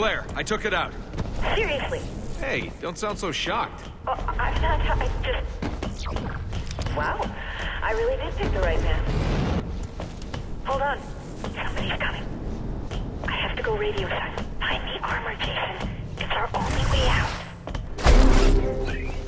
Claire, I took it out. Seriously? Hey, don't sound so shocked. Oh, I'm not. I just... Wow. I really did pick the right man. Hold on. Somebody's coming. I have to go radio silent. Find the armor, Jason. It's our only way out.